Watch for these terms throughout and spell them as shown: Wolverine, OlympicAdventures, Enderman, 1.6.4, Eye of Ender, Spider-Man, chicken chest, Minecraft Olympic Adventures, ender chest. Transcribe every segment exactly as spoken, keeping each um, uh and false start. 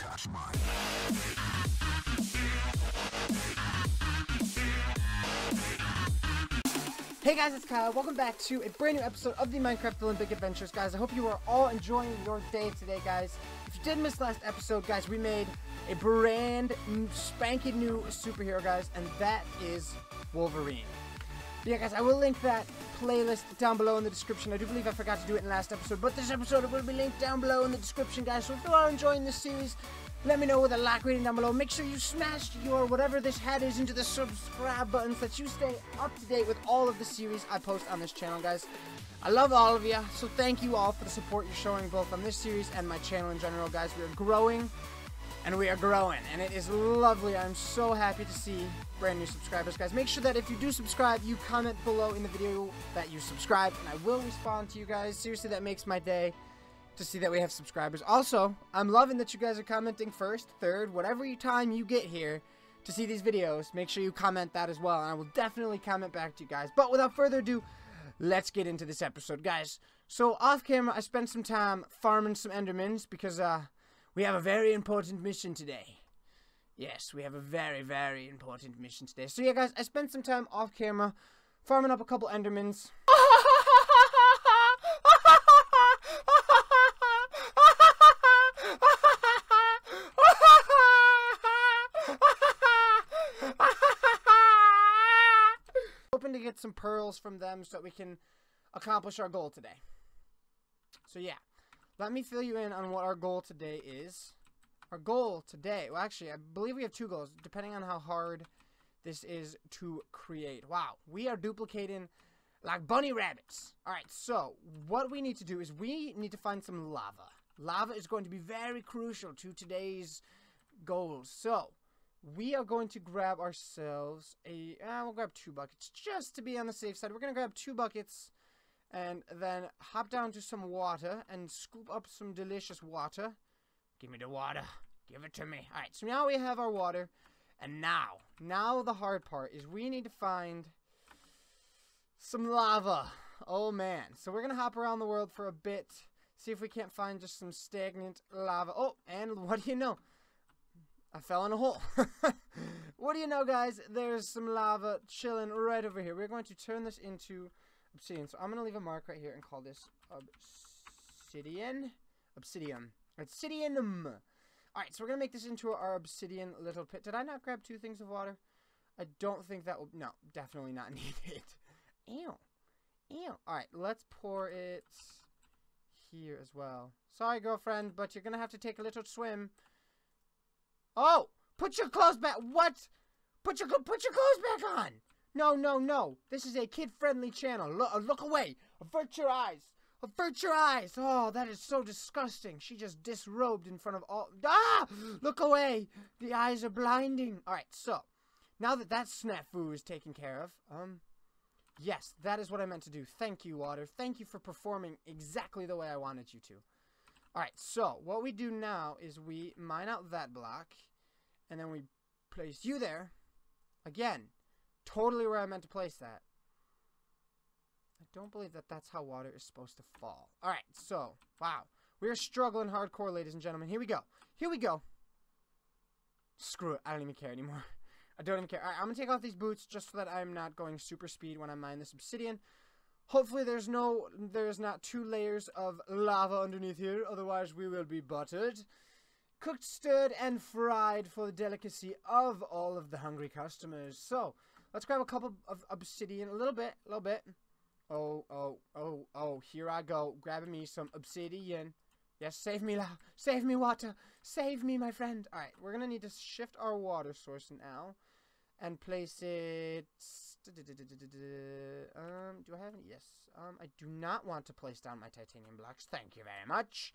touch mine. Hey guys, it's Kyle. Welcome back to a brand new episode of the Minecraft Olympic Adventures. Guys, I hope you are all enjoying your day today, guys. If you did miss last episode, guys, we made a brand spanking new superhero, guys, and that is Wolverine. But yeah, guys, I will link that playlist down below in the description. I do believe I forgot to do it in the last episode, but this episode will be linked down below in the description, guys. So if you are enjoying this series, let me know with a like rating down below. Make sure you smash your whatever this hat is into the subscribe buttons so that you stay up to date with all of the series I post on this channel, guys. I love all of you, so thank you all for the support you're showing both on this series and my channel in general, guys. We are growing. And we are growing, and it is lovely. I'm so happy to see brand new subscribers, guys. Make sure that if you do subscribe, you comment below in the video that you subscribe, and I will respond to you guys. Seriously, that makes my day to see that we have subscribers. Also, I'm loving that you guys are commenting first, third, whatever time you get here to see these videos. Make sure you comment that as well, and I will definitely comment back to you guys. But without further ado, let's get into this episode, guys. So, off camera, I spent some time farming some Endermans because, uh... we have a very important mission today. Yes, we have a very, very important mission today. So yeah, guys, I spent some time off camera farming up a couple Endermans. Hoping to get some pearls from them so that we can accomplish our goal today. So yeah. Let me fill you in on what our goal today is. Our goal today, well actually, I believe we have two goals, depending on how hard this is to create. Wow, we are duplicating like bunny rabbits. Alright, so what we need to do is we need to find some lava. Lava is going to be very crucial to today's goals. So, we are going to grab ourselves a, uh, we'll grab two buckets, just to be on the safe side. We're going to grab two buckets. And then hop down to some water and scoop up some delicious water. Give me the water. Give it to me. Alright, so now we have our water. And now, now the hard part is we need to find some lava. Oh man. So we're going to hop around the world for a bit. See if we can't find just some stagnant lava. Oh, and what do you know? I fell in a hole. What do you know, guys? There's some lava chilling right over here. We're going to turn this into obsidian. So I'm going to leave a mark right here and call this obsidian. Obsidian. Obsidianum. Alright, so we're going to make this into our obsidian little pit. Did I not grab two things of water? I don't think that will... No, definitely not needed. Ew. Ew. Alright, let's pour it here as well. Sorry, girlfriend, but you're going to have to take a little swim. Oh! Put your clothes back! What? Put your, put your clothes back on! No, no, no. This is a kid-friendly channel. Look, look away. Avert your eyes. Avert your eyes. Oh, that is so disgusting. She just disrobed in front of all... Ah! Look away. The eyes are blinding. All right, so now that that snafu is taken care of, um, yes, that is what I meant to do. Thank you, water. Thank you for performing exactly the way I wanted you to. All right, so what we do now is we mine out that block, and then we place you there again. Totally where I meant to place that. I don't believe that that's how water is supposed to fall. Alright, so, wow. We're struggling hardcore, ladies and gentlemen. Here we go. Here we go. Screw it. I don't even care anymore. I don't even care. Alright, I'm going to take off these boots just so that I'm not going super speed when I mine this obsidian. Hopefully there's no, there's not two layers of lava underneath here. Otherwise, we will be buttered. Cooked, stirred, and fried for the delicacy of all of the hungry customers. So... let's grab a couple of obsidian, a little bit, a little bit. Oh, oh, oh, oh, here I go, grabbing me some obsidian. Yes, save me, love. Save me, water. Save me, my friend. All right, we're going to need to shift our water source now and place it... Um, do I have any? Yes. Um, I do not want to place down my titanium blocks. Thank you very much.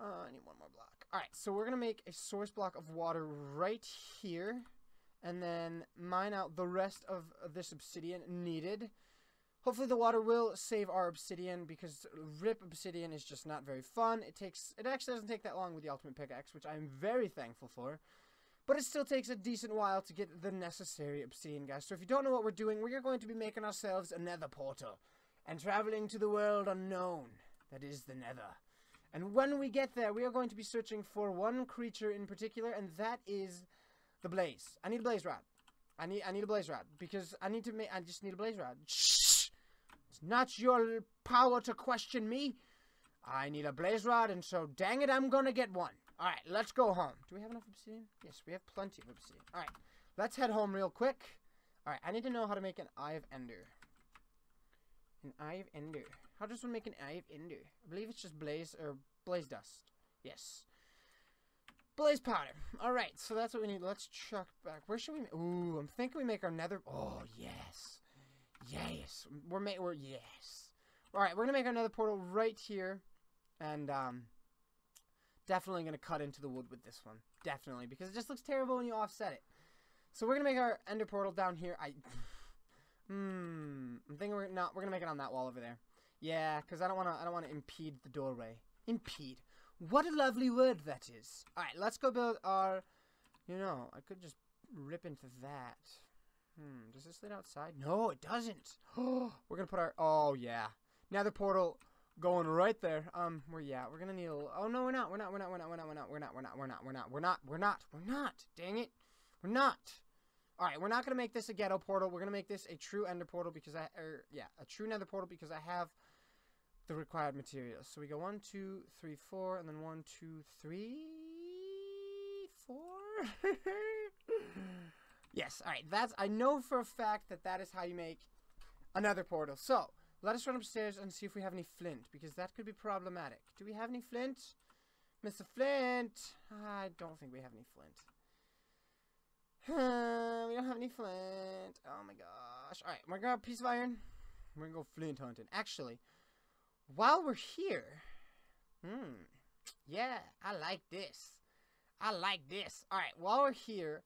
Uh, I need one more block. All right, so we're going to make a source block of water right here. And then mine out the rest of this obsidian needed. Hopefully the water will save our obsidian because rip obsidian is just not very fun. It takes, it actually doesn't take that long with the ultimate pickaxe, which I'm very thankful for. But it still takes a decent while to get the necessary obsidian, guys. So if you don't know what we're doing, we are going to be making ourselves a nether portal. And traveling to the world unknown. That is the nether. And when we get there, we are going to be searching for one creature in particular, and that is the blaze. I need a blaze rod. I need I need a blaze rod because I need to make. I just need a blaze rod. Shh! It's not your power to question me. I need a blaze rod, and so dang it, I'm gonna get one. All right, let's go home. Do we have enough obsidian? Yes, we have plenty of obsidian. All right, let's head home real quick. All right, I need to know how to make an Eye of Ender. An Eye of Ender. How does one make an Eye of Ender? I believe it's just blaze or blaze dust. Yes. Blaze powder. All right, so that's what we need. Let's chuck back. Where should we? Ooh, I'm thinking we make our nether. Oh yes, yes. We're ma We're yes. All right, we're gonna make our nether portal right here, and um, definitely gonna cut into the wood with this one. Definitely, because it just looks terrible when you offset it. So we're gonna make our ender portal down here. I. Hmm. I'm thinking we're not. We're gonna make it on that wall over there. Yeah, because I don't wanna. I don't wanna impede the doorway. Impede. What a lovely word that is. All right, let's go build our. You know, I could just rip into that. Hmm. Does this lead outside? No, it doesn't. Oh, we're gonna put our. Oh yeah. Nether portal going right there. Um. We're yeah. We're gonna need a. Little, oh no, we're not. We're not. We're not. We're not. We're not. We're not. We're not. We're not. We're not. We're not. We're not. We're not. We're not. Dang it. We're not. Alright, we're not going to make this a ghetto portal. We're going to make this a true ender portal because I... Er, yeah, a true nether portal because I have the required materials. So we go one, two, three, four, and then one, two, three, four? Yes, alright. That's... I know for a fact that that is how you make another portal. So, let us run upstairs and see if we have any flint because that could be problematic. Do we have any flint? Mister Flint! I don't think we have any flint. We don't have any flint. Oh my gosh. Alright, we're gonna grab a piece of iron. We're gonna go flint hunting. Actually, while we're here. Hmm. Yeah, I like this. I like this. Alright, while we're here,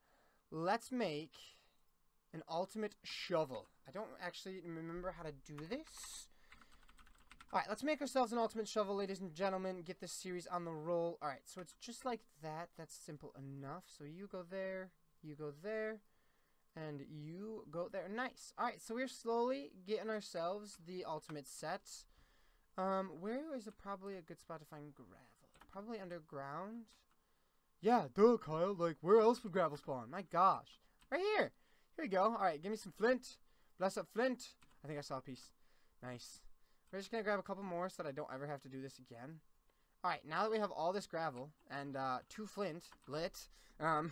let's make an ultimate shovel. I don't actually remember how to do this. Alright, let's make ourselves an ultimate shovel, ladies and gentlemen. Get this series on the roll. Alright, so it's just like that. That's simple enough. So you go there. You go there, and you go there. Nice. All right, so we're slowly getting ourselves the ultimate set. Um, where is a, probably a good spot to find gravel? Probably underground. Yeah, duh, Kyle. Like, where else would gravel spawn? My gosh. Right here. Here we go. All right, give me some flint. Bless up flint. I think I saw a piece. Nice. We're just going to grab a couple more so that I don't ever have to do this again. Alright, now that we have all this gravel and uh, two flint lit, um,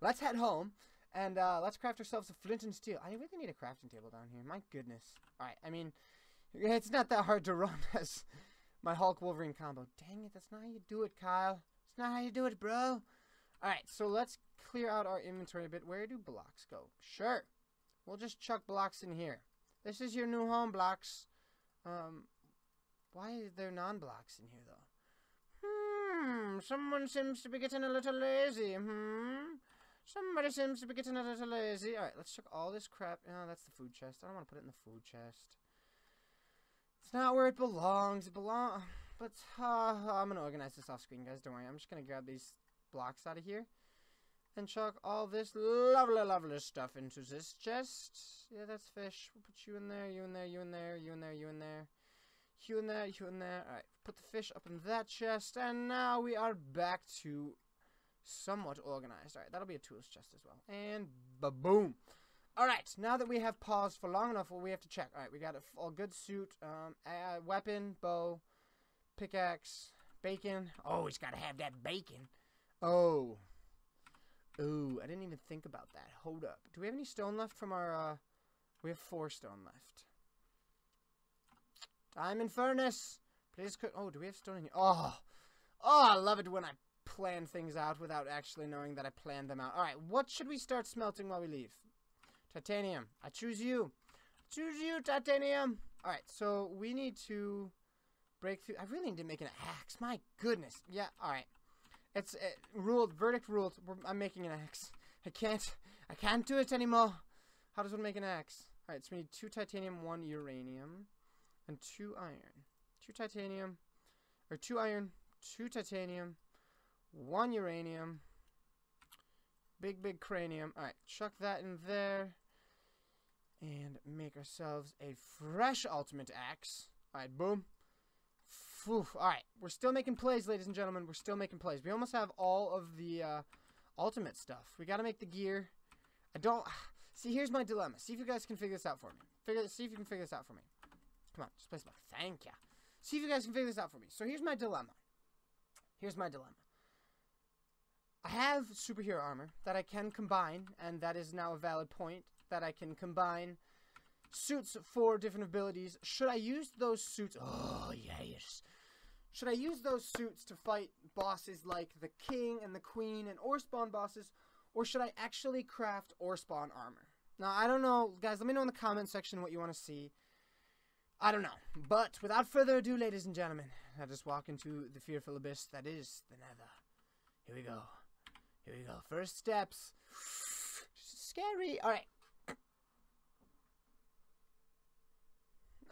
let's head home and uh, let's craft ourselves a flint and steel. I really need a crafting table down here. My goodness. Alright, I mean, it's not that hard to run as my Hulk Wolverine combo. Dang it, that's not how you do it, Kyle. That's not how you do it, bro. Alright, so let's clear out our inventory a bit. Where do blocks go? Sure. We'll just chuck blocks in here. This is your new home, blocks. Um... Why are there non-blocks in here, though? Hmm, someone seems to be getting a little lazy, hmm? Somebody seems to be getting a little lazy. All right, let's check all this crap. Oh, that's the food chest. I don't want to put it in the food chest. It's not where it belongs. It belongs... But, uh, I'm going to organize this off-screen, guys. Don't worry. I'm just going to grab these blocks out of here. And chuck all this lovely, lovely stuff into this chest. Yeah, that's fish. We'll put you in there, you in there, you in there, you in there, you in there. You in there, you in there. Alright, put the fish up in that chest. And now we are back to somewhat organized. Alright, that'll be a tools chest as well. And ba-boom. Alright, now that we have paused for long enough, well, we have to check. Alright, we got a, a good suit, um, a weapon, bow, pickaxe, bacon. Oh, it's got to have that bacon. Oh. Ooh, I didn't even think about that. Hold up. Do we have any stone left from our, uh, we have four stone left. I'm in furnace. Please cook. Oh, do we have stone in here? Oh, oh, I love it when I plan things out without actually knowing that I planned them out. All right, what should we start smelting while we leave? Titanium. I choose you. I choose you, titanium. All right, so we need to break through. I really need to make an axe. My goodness. Yeah. All right. It's it, ruled. Verdict ruled. We're, I'm making an axe. I can't. I can't do it anymore. How does one make an axe? All right. So we need two titanium, one uranium. And two iron, two titanium, or two iron, two titanium, one uranium, big, big cranium. All right, chuck that in there and make ourselves a fresh ultimate axe. All right, boom. Oof, all right, we're still making plays, ladies and gentlemen. We're still making plays. We almost have all of the uh, ultimate stuff. We got to make the gear. I don't see. Here's my dilemma. See if you guys can figure this out for me. Figure. See if you can figure this out for me. Come on, just place my thank ya. See if you guys can figure this out for me. So here's my dilemma. Here's my dilemma. I have superhero armor that I can combine, and that is now a valid point that I can combine suits for different abilities. Should I use those suits? Oh, yes. Should I use those suits to fight bosses like the king and the queen and ore spawn bosses, or should I actually craft ore spawn armor? Now, I don't know, guys. Let me know in the comment section what you want to see. I don't know. But without further ado, ladies and gentlemen, I just walk into the fearful abyss that is the Nether. Here we go. Here we go. First steps. Scary. All right.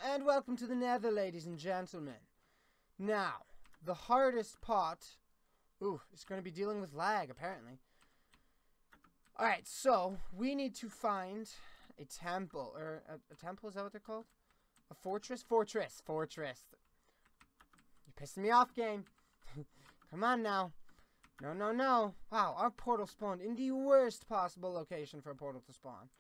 And welcome to the Nether, ladies and gentlemen. Now, the hardest part... Ooh, it's going to be dealing with lag, apparently. Alright, so, we need to find a temple. Or, a, a temple, is that what they're called? A fortress? Fortress. Fortress. You're pissing me off, game. Come on, now. No, no, no. Wow, our portal spawned in the worst possible location for a portal to spawn.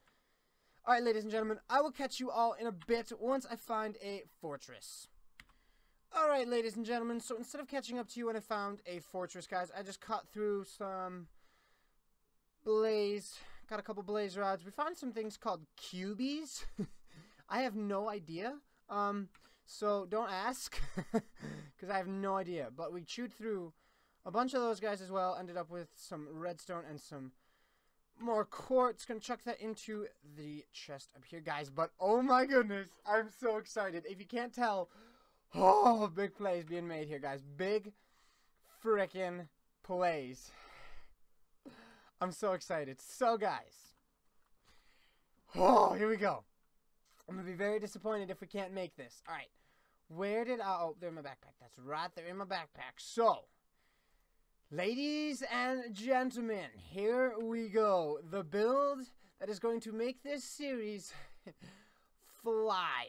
Alright, ladies and gentlemen, I will catch you all in a bit once I find a fortress. Alright, ladies and gentlemen, so instead of catching up to you when I found a fortress, guys, I just cut through some blaze, got a couple blaze rods. We found some things called cubies. I have no idea, um, so don't ask, because I have no idea. But we chewed through a bunch of those guys as well, ended up with some redstone and some... more quartz. Gonna chuck that into the chest up here, guys. But oh my goodness, I'm so excited. If you can't tell, oh, big plays being made here, guys. Big freaking plays. I'm so excited. So, guys, oh, here we go. I'm gonna be very disappointed if we can't make this. All right, where did I? Oh, they're in my backpack. That's right, they're in my backpack. So. Ladies and gentlemen, here we go. The build that is going to make this series fly.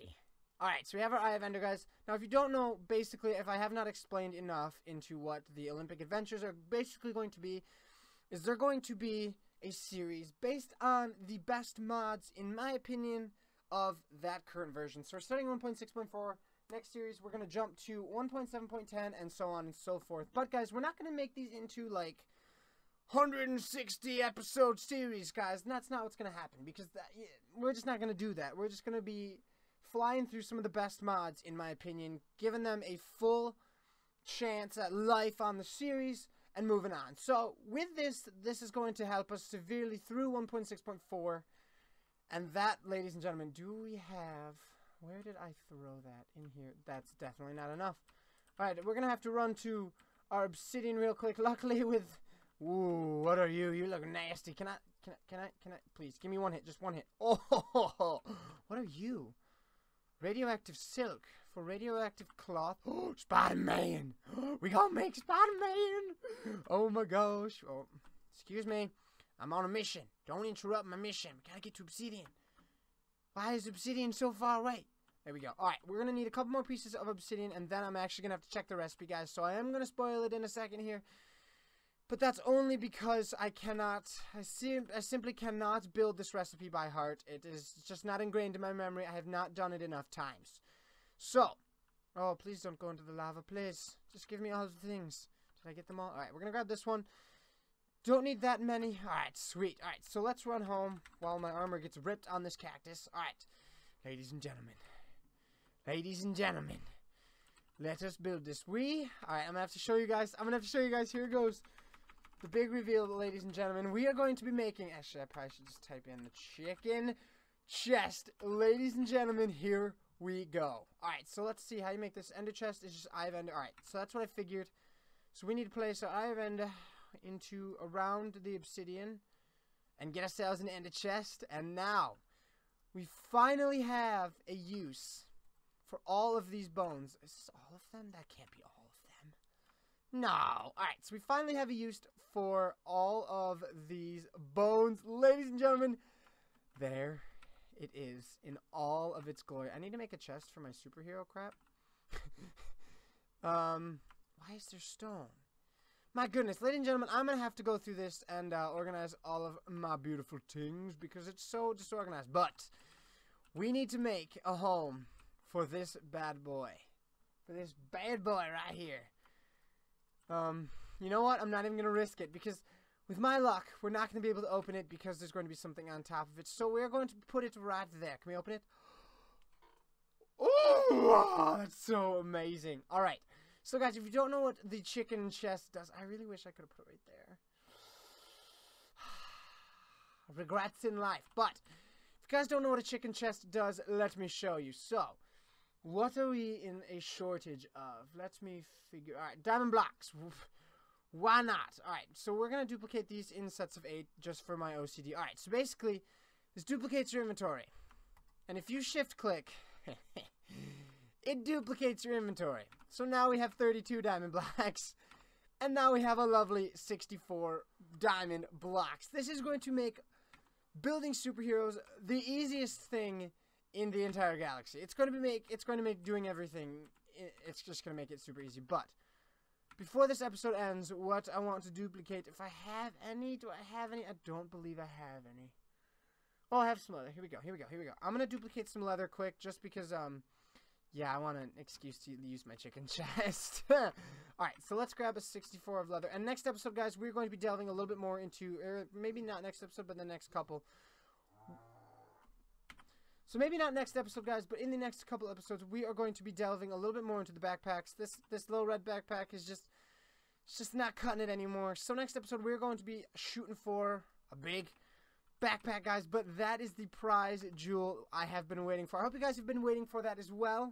Alright, so we have our Eye of Ender, guys. Now, if you don't know, basically, if I have not explained enough into what the Olympic Adventures are basically going to be, is they're going to be a series based on the best mods, in my opinion, of that current version. So we're starting one point six point four. Next series, we're going to jump to one point seven point ten and so on and so forth. But, guys, we're not going to make these into, like, one hundred sixty episode series, guys. And that's not what's going to happen because that, we're just not going to do that. We're just going to be flying through some of the best mods, in my opinion, giving them a full chance at life on the series and moving on. So, with this, this is going to help us severely through one point six point four. And that, ladies and gentlemen, do we have... Where did I throw that in here? That's definitely not enough. Alright, we're going to have to run to our obsidian real quick. Luckily with... Ooh, what are you? You look nasty. Can I... Can I... Can I... Can I please, give me one hit. Just one hit. Oh! What are you? Radioactive silk for radioactive cloth. Oh, Spider-Man! We gonna make Spider-Man! Oh my gosh. Oh, excuse me. I'm on a mission. Don't interrupt my mission. We gotta get to obsidian. Why is obsidian so far away? There we go. Alright, we're going to need a couple more pieces of obsidian, and then I'm actually going to have to check the recipe, guys. So I am going to spoil it in a second here. But that's only because I cannot, I, sim I simply cannot build this recipe by heart. It is just not ingrained in my memory. I have not done it enough times. So, oh, please don't go into the lava, please. Just give me all the things. Did I get them all? Alright, we're going to grab this one. Don't need that many. Alright, sweet. Alright, so let's run home while my armor gets ripped on this cactus. Alright, ladies and gentlemen. Ladies and gentlemen. Let us build this. We... Alright, I'm gonna have to show you guys. I'm gonna have to show you guys. Here goes the big reveal, ladies and gentlemen. We are going to be making... Actually, I probably should just type in the chicken chest. Ladies and gentlemen, here we go. Alright, so let's see how you make this. Ender chest is just Eye of Ender. Alright, so that's what I figured. So we need to place our Eye of Ender... into around the obsidian and get ourselves an ender chest, and now we finally have a use for all of these bones. Is this all of them? That can't be all of them. No. Alright, so we finally have a use for all of these bones, ladies and gentlemen. There it is in all of its glory. I need to make a chest for my superhero crap. Um, why is there stone? My goodness, ladies and gentlemen, I'm gonna have to go through this and uh, organize all of my beautiful things because it's so disorganized. But we need to make a home for this bad boy, for this bad boy right here. Um, you know what? I'm not even gonna risk it because with my luck, we're not gonna be able to open it because there's going to be something on top of it. So we're going to put it right there. Can we open it? Oh, that's so amazing! All right. So guys, if you don't know what the chicken chest does, I really wish I could have put it right there. Regrets in life. But if you guys don't know what a chicken chest does, let me show you. So, what are we in a shortage of? Let me figure... Alright, diamond blocks. Why not? Alright, so we're going to duplicate these in sets of eight just for my O C D. Alright, so basically, this duplicates your inventory. And if you shift click... It duplicates your inventory. So now we have thirty-two diamond blocks. And now we have a lovely sixty-four diamond blocks. This is going to make building superheroes the easiest thing in the entire galaxy. It's going to be make it's going to make doing everything, it's just going to make it super easy. But before this episode ends, what I want to duplicate, if I have any, do I have any? I don't believe I have any. Oh, I have some leather. Here we go. Here we go. Here we go. I'm going to duplicate some leather quick just because um yeah, I want an excuse to use my chicken chest. Alright, so let's grab a sixty-four of leather. And next episode, guys, we're going to be delving a little bit more into... Or maybe not next episode, but the next couple. So maybe not next episode, guys, but in the next couple episodes, we are going to be delving a little bit more into the backpacks. This this little red backpack is just... It's just not cutting it anymore. So next episode, we're going to be shooting for a big... backpack, guys, but that is the prize jewel I have been waiting for. I hope you guys have been waiting for that as well.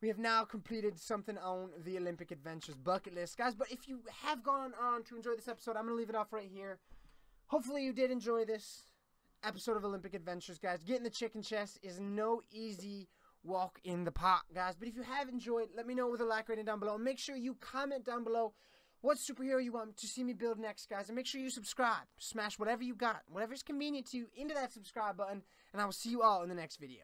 We have now completed something on the Olympic Adventures bucket list, guys, but if you have gone on to enjoy this episode, I'm going to leave it off right here. Hopefully you did enjoy this episode of Olympic Adventures, guys. Getting the chicken chest is no easy walk in the park, guys, but if you have enjoyed, let me know with a like rating down below. Make sure you comment down below what superhero you want to see me build next, guys. And make sure you subscribe. Smash whatever you got, whatever's convenient to you, into that subscribe button. And I will see you all in the next video.